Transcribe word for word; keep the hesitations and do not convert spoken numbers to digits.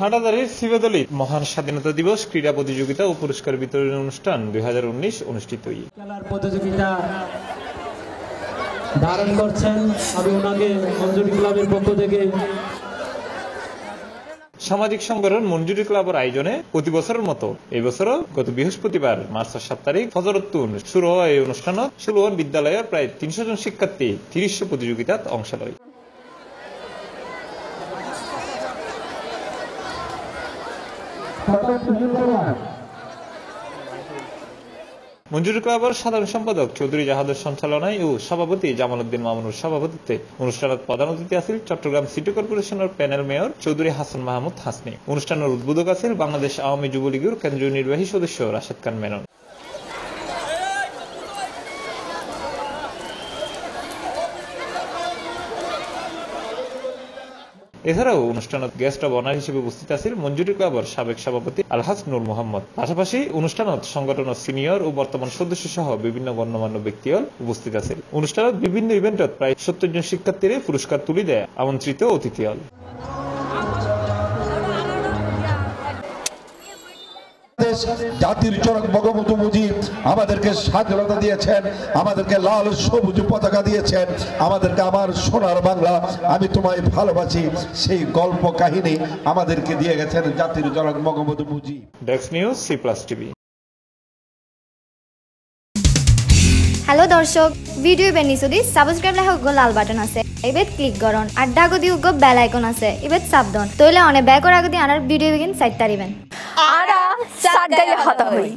হাটহাজারীর ছিপাতলী মহান স্বাধীনতা দিবস ক্রীড়া প্রতিযোগিতা ও পুরস্কার বিতরণ অনুষ্ঠান দুই হাজার উনিশ অনুষ্ঠিত খেলার প্রতিযোগিতা ধারণ করছেন আমি ওনাকে মঞ্জুরি ক্লাবের পক্ষ থেকে। সামাজিক সংগঠন মঞ্জুরি ক্লাবের আয়োজনে প্রতি বছরের মতো এই বছরও গত বৃহস্পতিবার মার্চের সাত তারিখ ফজরতুন শুরু হয় এই অনুষ্ঠান। ষোলন বিদ্যালয়ের প্রায় তিনশো জন শিক্ষার্থী তিরিশশো প্রতিযোগিতায় অংশ নেয়। মঞ্জুরি ক্লাবের সাধারণ সম্পাদক চৌধুরী জাহাদের সঞ্চালনায় ও সভাপতি জামাল উদ্দিন মামুনুর সভাপতিত্বে অনুষ্ঠানের প্রধান অতিথি আছেন চট্টগ্রাম সিটি কর্পোরেশনের প্যানেল মেয়র চৌধুরী হাসান মাহমুদ হাসনি। অনুষ্ঠানের উদ্বোধক আছেন বাংলাদেশ আওয়ামী যুবলীগের কেন্দ্রীয় নির্বাহী সদস্য রাশেদ খান মেনন। এছাড়াও অনুষ্ঠানত গেস্ট অব অনার হিসেবে উপস্থিত আছেন মঞ্জুরি ক্লাবের সাবেক সভাপতি আলহাজ নূর মোহাম্মদ। পাশাপাশি অনুষ্ঠানত সংগঠনের সিনিয়র ও বর্তমান সদস্য সহ বিভিন্ন গণ্যমান্য ব্যক্তিগণ উপস্থিত আছেন। অনুষ্ঠানত বিভিন্ন ইভেন্টত প্রায় সত্তর জন শিক্ষার্থীরে পুরস্কার তুলে দেয় আমন্ত্রিত অতিথিগণ। জাতির জনক বঙ্গবন্ধু মুজিব আমাদেরকে স্বাধীনতা দিয়েছেন, আমাদেরকে লাল সবুজ পতাকা দিয়েছেন, আমাদেরকে আমার সোনার বাংলা আমি তোমায় ভালোবাসি সেই গল্প কাহিনী আমাদেরকে দিয়ে গেছেন জাতির জনক Bangabandhu Mujib. Desk news C plus TV. Hello দর্শক, ভিডিও বেনি যদি সাবস্ক্রাইব লাহে গো লাল বাটন আছে এবেত ক্লিক করন আর ডাগো দিও গো বেল আইকন আছে এবেত সাবধান তইলে অনে ব্যাকর আগে দি আনার ভিডিও বিগিন সাইট তারিবেন। आरा साथ गए हता हुई।